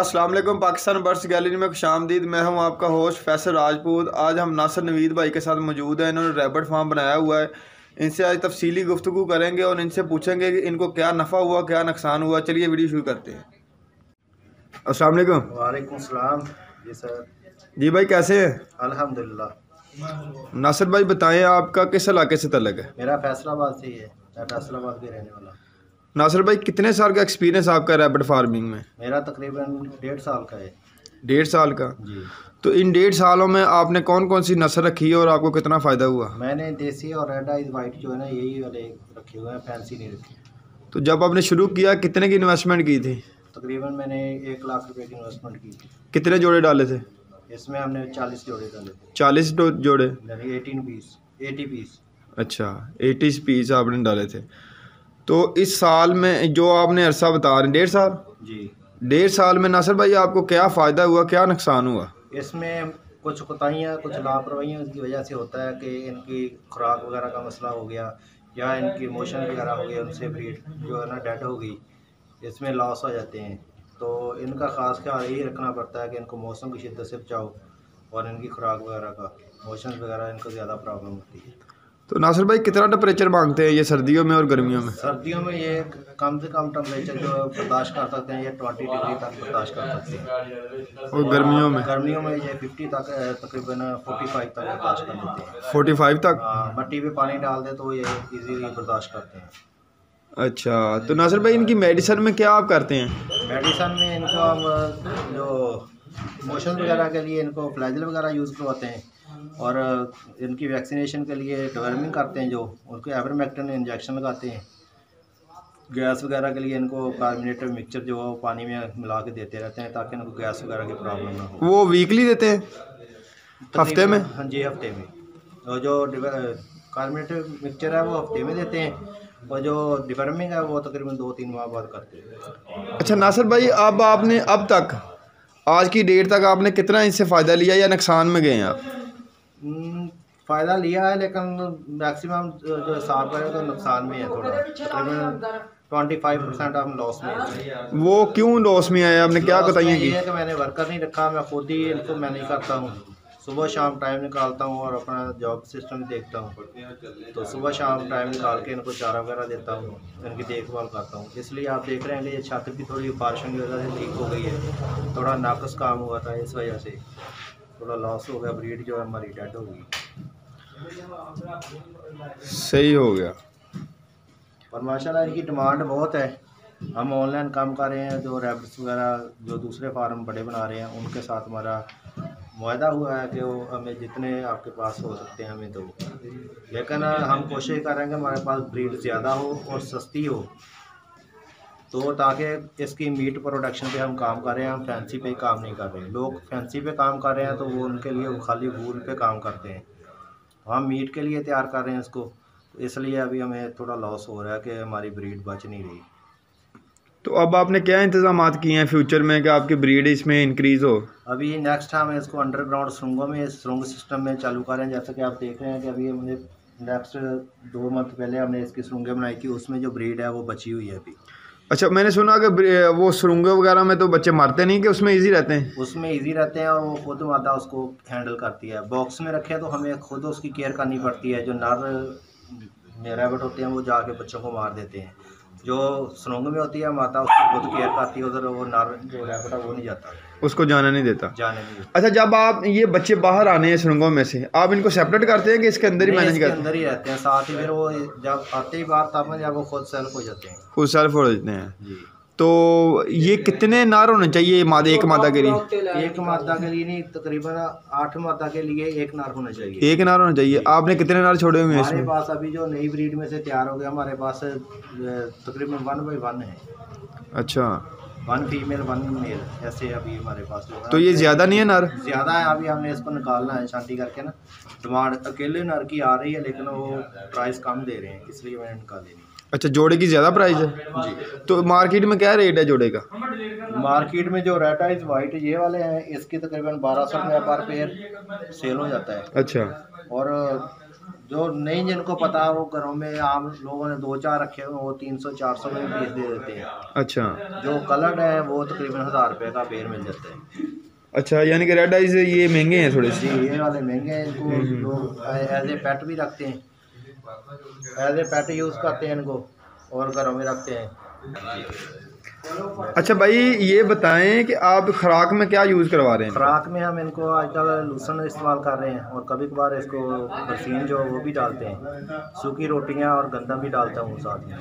अस्सलाम वालेकुम Pakistan birds gallery में खुशामदीद। मैं हूं आपका होस्ट फैसल राजपूत। आज हम नासर नवीद भाई के साथ मौजूद हैं। इन्होंने रैबिट फार्म बनाया हुआ है। इनसे आज तफसीली गुफ्तगू करेंगे और इनसे पूछेंगे कि इनको क्या नफ़ा हुआ, क्या नुकसान हुआ। चलिए वीडियो शुरू करते हैं। अस्सलाम वालेकुम। वालेकुम सलाम। जी सर। जी भाई कैसे हैं? अल्हम्दुलिल्लाह। नासर भाई बताएँ आपका किस इलाके से तलक है? मेरा फैसलाबाद से ही है, मैं फैसलाबाद के रहने वाला। नासर भाई कितने साल का एक्सपीरियंस आपका रैबिट फार्मिंग में? मेरा तकरीबन 1.5 साल का है। 1.5 साल का जी। तो इन 1.5 सालों में आपने कौन कौन सी नस्ल रखी है और आपको कितना फ़ायदा हुआ? मैंने देसी और रेड आइज़ वाइट जो है ना, यही वाले रखे हुए हैं, फैंसी नहीं रखी। तो जब आपने शुरू किया कितने की इन्वेस्टमेंट की थी? तकरीबन मैंने 1 लाख रुपये की इन्वेस्टमेंट की थी। कितने जोड़े डाले थे इसमें? हमने 40 जोड़े डाले थे। 40 जोड़े? 80 पीस। अच्छा, 80 पीस आपने डाले थे। तो इस साल में जो आपने अरसा बता रहे हैं 1.5 साल जी, 1.5 साल में नासर भाई आपको क्या फ़ायदा हुआ, क्या नुकसान हुआ? इसमें कुछ कोताहियाँ, कुछ लापरवाहियाँ की वजह से होता है कि इनकी खुराक वगैरह का मसला हो गया या इनकी मोशन वगैरह हो गई, उनसे ब्रीड जो है ना डेड हो गई, इसमें लॉस हो जाते हैं। तो इनका ख़ास ख्याल यही रखना पड़ता है कि इनको मौसम की शिद्दत से बचाओ और इनकी खुराक वगैरह का, मोशन वगैरह इनको ज़्यादा प्रॉब्लम होती है। तो नासर भाई कितना टेम्परेचर मांगते हैं ये सर्दियों में और गर्मियों में? सर्दियों में ये कम से कम टेम्परेचर जो बर्दाश्त कर सकते हैं ये 20 डिग्री तक बर्दाश्त कर सकते हैं, और गर्मियों में ये 50 तक, तकरीबन 45 तक बर्दाश्त कर लेते हैं। 45 तक? हाँ, मट्टी पे पानी डाल दें तो ये इजीली बर्दाश्त करते हैं। अच्छा, तो नासर भाई इनकी मेडिसिन में क्या आप करते हैं? मेडिसिन में इनको हम जो मोशन वगैरह के लिए इनको फ्लैजल वगैरह यूज़ करवाते हैं, और इनकी वैक्सीनेशन के लिए डिवर्मिंग करते हैं, जो उनको एवरमेक्टन इंजेक्शन लगाते हैं। गैस वगैरह के लिए इनको कार्बोनेटेड मिक्सचर जो है पानी में मिला के देते रहते हैं ताकि इनको गैस वगैरह की प्रॉब्लम ना हो। वो वीकली देते हैं? हफ्ते में? हाँ जी, हफ्ते में। और जो कार्बोनेटेड मिक्सचर है वो हफ्ते में देते हैं, और जो डिवर्मिंग है वो तकरीबन 2-3 माह बाद करते हैं। अच्छा नासर भाई, अब आपने अब तक आज की डेट तक आपने कितना इससे फ़ायदा लिया या नुकसान में गए हैं आप? फ़ायदा लिया है लेकिन मैक्सिमम जो हिसाब करें तो नुकसान में है थोड़ा, तकरीबन 25% हम लॉस में हैं। वो क्यों लॉस में आए? आपने क्या बताइए कि मैंने वर्कर नहीं रखा, मैं खुद ही इनको मैनेज करता हूँ। सुबह शाम टाइम निकालता हूँ और अपना जॉब सिस्टम देखता हूँ, तो सुबह शाम टाइम निकाल के इनको चारा वगैरह देता हूँ, इनकी देखभाल करता हूँ। इसलिए आप देख रहे हैं कि ये छत भी थोड़ी बारिशों की वजह से ठीक हो गई है, थोड़ा नाकस काम हुआ था, इस वजह से थोड़ा लॉस हो गया, ब्रीड जो है हमारी डेड हो गई। सही हो गया। और माशाल्लाह इनकी डिमांड बहुत है। हम ऑनलाइन काम कर रहे हैं, जो रैबिट्स वगैरह जो दूसरे फार्म बड़े बना रहे हैं उनके साथ हमारा वादा हुआ है कि वो हमें जितने आपके पास हो सकते हैं हमें दो, लेकिन हम कोशिश करेंगे हमारे पास ब्रीड ज़्यादा हो और सस्ती हो, तो ताकि इसकी मीट प्रोडक्शन पे हम काम कर रहे हैं। हम फैंसी पे काम नहीं कर रहे हैं। लोग फैंसी पे काम कर रहे हैं तो वो उनके लिए वो खाली भूल पे काम करते हैं, हम मीट के लिए तैयार कर रहे हैं इसको, तो इसलिए अभी हमें थोड़ा लॉस हो रहा है कि हमारी ब्रीड बच नहीं रही। तो अब आपने क्या इंतजाम किए हैं फ्यूचर में कि आपकी ब्रीड इसमें इंक्रीज़ हो? अभी नेक्स्ट हम इसको अंडरग्राउंड सुरंगों में, सुरंग सिस्टम में चालू कर रहे हैं। जैसे कि आप देख रहे हैं कि अभी हमने नेक्स्ट 2 मंथ पहले हमने इसकी सुरंगें बनाई थी, उसमें जो ब्रीड है वो बची हुई है अभी। अच्छा, मैंने सुना कि वो सुरंगें वगैरह में तो बच्चे मारते नहीं, कि उसमें इजी रहते हैं? उसमें इजी रहते हैं और वो खुद मादा उसको हैंडल करती है। बॉक्स में रखे तो हमें खुद उसकी केयर करनी पड़ती है। जो नर रैबिट होते हैं वो जाके बच्चों को मार देते हैं, जो सुरंग में होती है माता उसकी खुद केयर करती है, उधर वो नर जो रैबिट है वो नहीं जाता, उसको जाने नहीं देता। अच्छा, जब आप ये बच्चे बाहर आने हैं सुरंगों में से, आप इनको सेपरेट करते हैं कि इसके अंदर ही मैनेज करते हैं? अंदर ही रहते हैं साथ ही, फिर वो जब आते ही बाहर तब जब वो खुद सेल्फ हो जाते हैं। खुद सेल्फ हो जाते हैं जी। तो ये कितने नार होने चाहिए मादे? एक मादा के लिए? एक मादा के लिए नहीं, तकरीबन 8 मादा के लिए एक नार होना चाहिए। एक नार होना चाहिए। आपने कितने नार छोड़े हुए हैं? हमारे पास अभी जो नई ब्रीड में से तैयार हो गया हमारे पास तकरीबन 1/1 है। अच्छा, 1 फीमेल 1 मेल ऐसे अभी हमारे पास। तो ये ज़्यादा नहीं है नार? ज़्यादा है, अभी हमने इसको निकालना है शांति करके ना। डिमांड अकेले नार की आ रही है लेकिन वो प्राइस कम दे रहे हैं, इसलिए मैंने निकाली नहीं। अच्छा, जोड़े की ज़्यादा प्राइस है जी। तो मार्केट में क्या रेट है जोड़े का? मार्केट में जो रेड आइज़ वाइट ये वाले हैं इसके तकरीबन 1200 रुपये पर पेयर सेल हो जाता है। अच्छा, और जो नहीं जिनको पता वो घरों में आम लोगों ने दो चार रखे हुए वो 300-400 में पीस दे देते हैं। अच्छा, जो कलर्ड है वो तकरीबन 1000 रुपये का पेड़ मिल जाते हैं। अच्छा, यानी कि रेड आइज़ ये महंगे हैं थोड़े से? ये वाले महंगे हैं, इनको लोग एज ए पेट भी रखते हैं, एज ए पेट यूज़ करते हैं इनको और घरों में रखते हैं। अच्छा भाई, ये बताएं कि आप खुराक में क्या यूज़ करवा रहे हैं? खुराक में हम इनको आजकल लूसन इस्तेमाल कर रहे हैं और कभी कभार इसको बरसीन जो वो भी डालते हैं, सूखी रोटियाँ और गंदा भी डालता हूँ साथ में।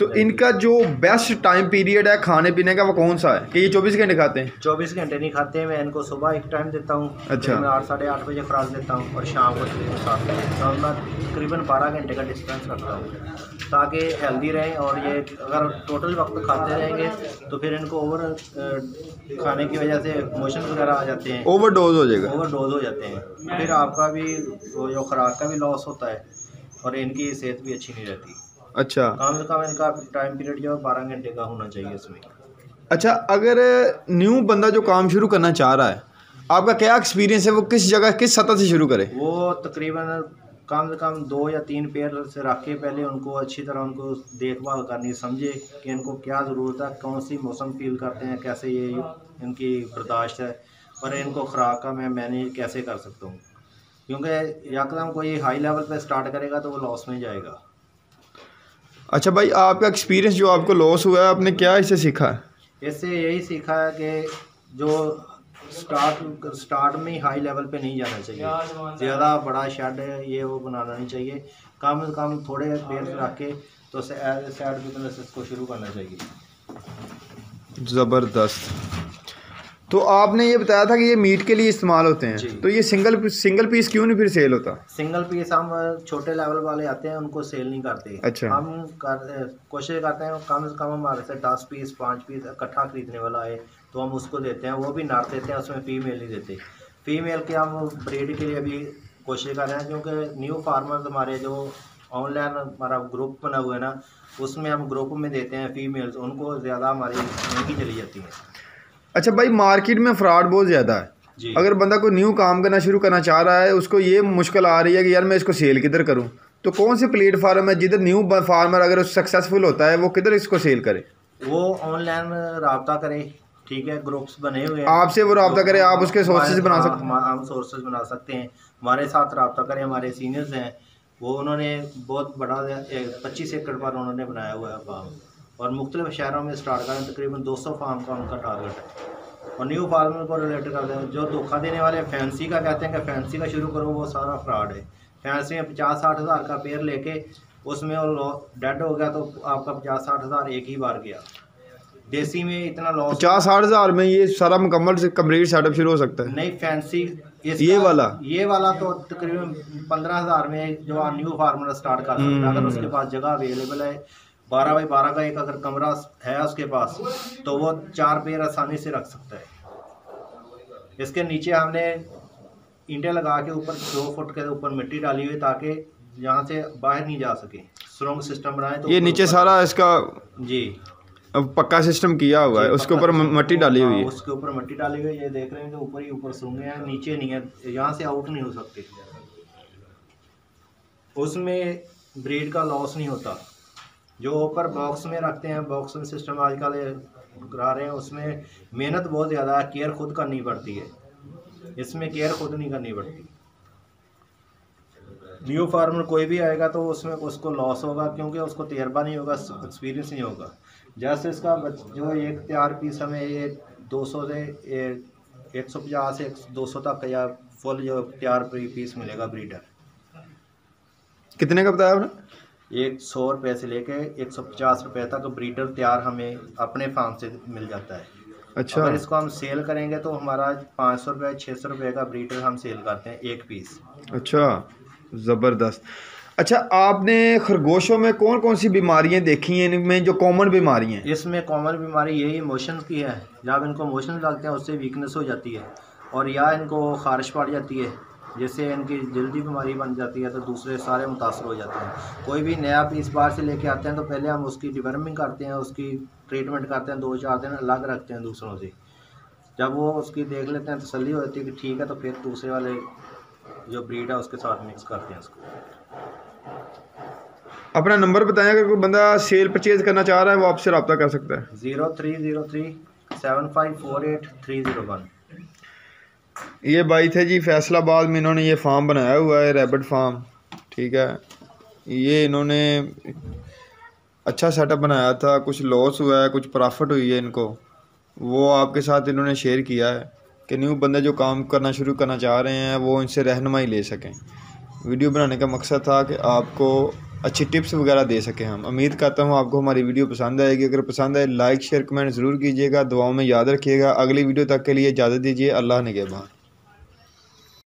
तो इनका जो बेस्ट टाइम पीरियड है खाने पीने का वो कौन सा है कि ये 24 घंटे खाते हैं? 24 घंटे नहीं खाते हैं, मैं इनको सुबह एक टाइम देता हूँ। अच्छा, मैं 8-8:30 बजे खुराक देता हूँ और शाम को 7 बजे। मैं तकरीबन 12 घंटे का डिस्टेंस रखता हूँ ताकि हेल्दी रहें, और ये अगर टोटल वक्त खाते रहेंगे तो फिर इनको ओवर खाने की वजह से मोशन वगैरह आ जाते हैं, ओवर डोज हो जाते हैं, फिर आपका भी जो खुराक का भी लॉस होता है और इनकी सेहत भी अच्छी नहीं रहती। अच्छा, काम का इनका टाइम पीरियड जो 12 घंटे का होना चाहिए इसमें। अच्छा, अगर न्यू बंदा जो काम शुरू करना चाह रहा है, आपका क्या एक्सपीरियंस है, वो किस जगह किस सतह से शुरू करे? वो तकरीबन कम से कम 2 या 3 पेड़ से रख के पहले उनको अच्छी तरह उनको देखभाल करनी, समझे कि इनको क्या ज़रूरत है, कौन सी मौसम फील करते हैं, कैसे ये इनकी बर्दाश्त है और इनको खुराक का मैं मैनेज कैसे कर सकता हूँ, क्योंकि यकदम कोई हाई लेवल पर स्टार्ट करेगा तो वो लॉस में जाएगा। अच्छा भाई, आपका एक्सपीरियंस जो आपको लॉस हुआ है, आपने क्या इससे सीखा है? इससे यही सीखा है कि जो स्टार्ट में हाई लेवल पे नहीं जाना चाहिए, ज़्यादा बड़ा शेड ये वो बनाना नहीं चाहिए, कम से कम थोड़े पेड़ रख के तो शेड बिजनेस इसको शुरू करना चाहिए। ज़बरदस्त। तो आपने ये बताया था कि ये मीट के लिए इस्तेमाल होते हैं, तो ये सिंगल पीस क्यों नहीं फिर सेल होता? सिंगल पीस हम छोटे लेवल वाले आते हैं उनको सेल नहीं करते। अच्छा, हम कोशिश करते हैं कम से कम हमारे से 10 पीस 5 पीस इकट्ठा खरीदने वाला है तो हम उसको देते हैं, वो भी नर देते हैं, उसमें फीमेल नहीं देते। फीमेल के हम ब्रीड के लिए भी कोशिश कर रहे हैं, क्योंकि न्यू फार्मर्स हमारे जो ऑनलाइन हमारा ग्रुप बना हुआ है ना, उसमें हम ग्रुप में देते हैं फीमेल्स, उनको ज़्यादा हमारी महंगी चली जाती है। अच्छा भाई, मार्केट में फ्रॉड बहुत ज़्यादा है, अगर बंदा कोई न्यू काम करना शुरू करना चाह रहा है, उसको ये मुश्किल आ रही है कि यार मैं इसको सेल किधर करूं, तो कौन से प्लेटफार्म है जिधर न्यू फार्मर अगर सक्सेसफुल होता है वो किधर इसको सेल करे? वो ऑनलाइन रब्ता करे, ठीक है, ग्रुप्स बने हुए हैं आपसे, वो रब्ता करे, आप उसके सोर्सेज बना सकते हैं। हम सोर्सेज बना सकते हैं, हमारे साथ रब्ता करें, हमारे सीनियर्स हैं वो, उन्होंने बहुत बड़ा 25 एकड़ पर उन्होंने बनाया हुआ है फार्म और मुख्तलिफ शहरों में स्टार्ट करें, तकरीबन 200 फार्म का उनका टारगेट है। और न्यू फार्मर को रिलेट करते हैं, जो धोखा देने वाले फैंसी का कहते हैं कि फैंसी का शुरू करो, वो सारा फ्रॉड है। फैंसी में 50-60 हज़ार का पेड़ लेके उसमें और डेड हो गया तो आपका 50-60 हज़ार एक ही बार गया। देसी में इतना लॉस 50-60 हज़ार में ये सारा मुकम्मल कम्प्लीट सेटअप शुरू हो सकता है? नहीं, फैंसी ये वाला तो तकरीबन 15 हज़ार में जो न्यू फार्मर स्टार्ट कर सकते हैं, अगर उसके पास जगह अवेलेबल है, 12x12 का एक अगर कमरा है उसके पास, तो वो 4 पेड़ आसानी से रख सकता है। इसके नीचे हमने ईंटें लगा के ऊपर 2 फुट के ऊपर मिट्टी डाली हुई ताकि यहाँ से बाहर नहीं जा सके, सुरंग सिस्टम बनाए। तो ये नीचे सारा इसका जी अब पक्का सिस्टम किया हुआ है, उसके ऊपर मिट्टी डाली हुई है, उसके ऊपर मिट्टी डाली हुई है, ये देख रहे हैं कि ऊपर ही ऊपर सुरंगें हैं, नीचे नहीं है, यहाँ से आउट नहीं हो सकते। उसमें ब्रीड का लॉस नहीं होता। जो ऊपर बॉक्स में रखते हैं, बॉक्स में सिस्टम आजकल करा रहे हैं, उसमें मेहनत बहुत ज़्यादा है, केयर खुद करनी पड़ती है, इसमें केयर खुद नहीं करनी पड़ती। न्यू फार्मर कोई भी आएगा तो उसमें उसको लॉस होगा, क्योंकि उसको तजर्बा नहीं होगा, एक्सपीरियंस नहीं होगा। जैसे इसका जो एक तैयार पीस हमें ये 200 से 150 से 200 तक या फुल जो तैयार पीस मिलेगा ब्रीडर। कितने का बताया आपने? 100 रुपये से लेके 150 रुपये तक ब्रीडर तैयार हमें अपने फार्म से मिल जाता है। अच्छा, अगर इसको हम सेल करेंगे तो हमारा 500-600 रुपये का ब्रीडर हम सेल करते हैं एक पीस। अच्छा, ज़बरदस्त। अच्छा, आपने खरगोशों में कौन कौन सी बीमारियां देखी हैं, इनमें जो कॉमन बीमारियां हैं? इसमें कॉमन बीमारी यही मोशंस की है, जब इनको मोशन लगते हैं उससे वीकनेस हो जाती है और या इनको खारिश पड़ जाती है, जैसे इनकी जल्दी बीमारी बन जाती है, तो दूसरे सारे मुतासर हो जाते हैं। कोई भी नया पीस बाहर से लेके आते हैं तो पहले हम उसकी डिवर्मिंग करते हैं, उसकी ट्रीटमेंट करते हैं, 2-4 दिन अलग रखते हैं दूसरों से। जब वो उसकी देख लेते हैं, तसल्ली हो जाती है कि ठीक है, तो फिर दूसरे वाले जो ब्रीड है उसके साथ मिक्स करते हैं इसको। अपना नंबर बताएं, अगर कोई बंदा सेल परचेज करना चाह रहा है वो आपसे रब्ता कर सकता है। 0303-7548301। ये भाई थे जी फैसलाबाद में, इन्होंने ये फार्म बनाया हुआ है रैबिट फार्म, ठीक है। ये इन्होंने अच्छा सेटअप बनाया था, कुछ लॉस हुआ है कुछ प्रॉफिट हुई है इनको, वो आपके साथ इन्होंने शेयर किया है कि न्यू बंदे जो काम करना शुरू करना चाह रहे हैं वो इनसे रहनुमाई ले सकें। वीडियो बनाने का मकसद था कि आपको अच्छी टिप्स वगैरह दे सकें हम। उम्मीद करता हूँ आपको हमारी वीडियो पसंद आएगी। अगर पसंद आए लाइक शेयर कमेंट ज़रूर कीजिएगा। दुआओं में याद रखिएगा। अगली वीडियो तक के लिए इजाज़त दीजिए। अल्लाह निगहबान।